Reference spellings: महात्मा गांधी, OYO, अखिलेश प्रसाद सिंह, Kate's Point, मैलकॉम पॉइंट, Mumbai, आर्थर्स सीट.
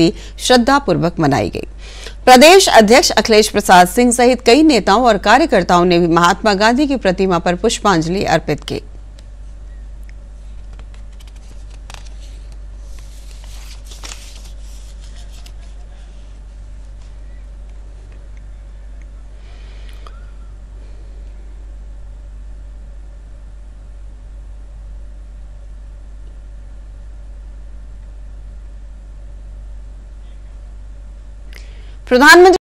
जयंती श्रद्धापूर्वक मनाई गई। प्रदेश अध्यक्ष अखिलेश प्रसाद सिंह सहित कई नेताओं और कार्यकर्ताओं ने भी महात्मा गांधी की प्रतिमा पर पुष्पांजलि अर्पित की। प्रधानमंत्री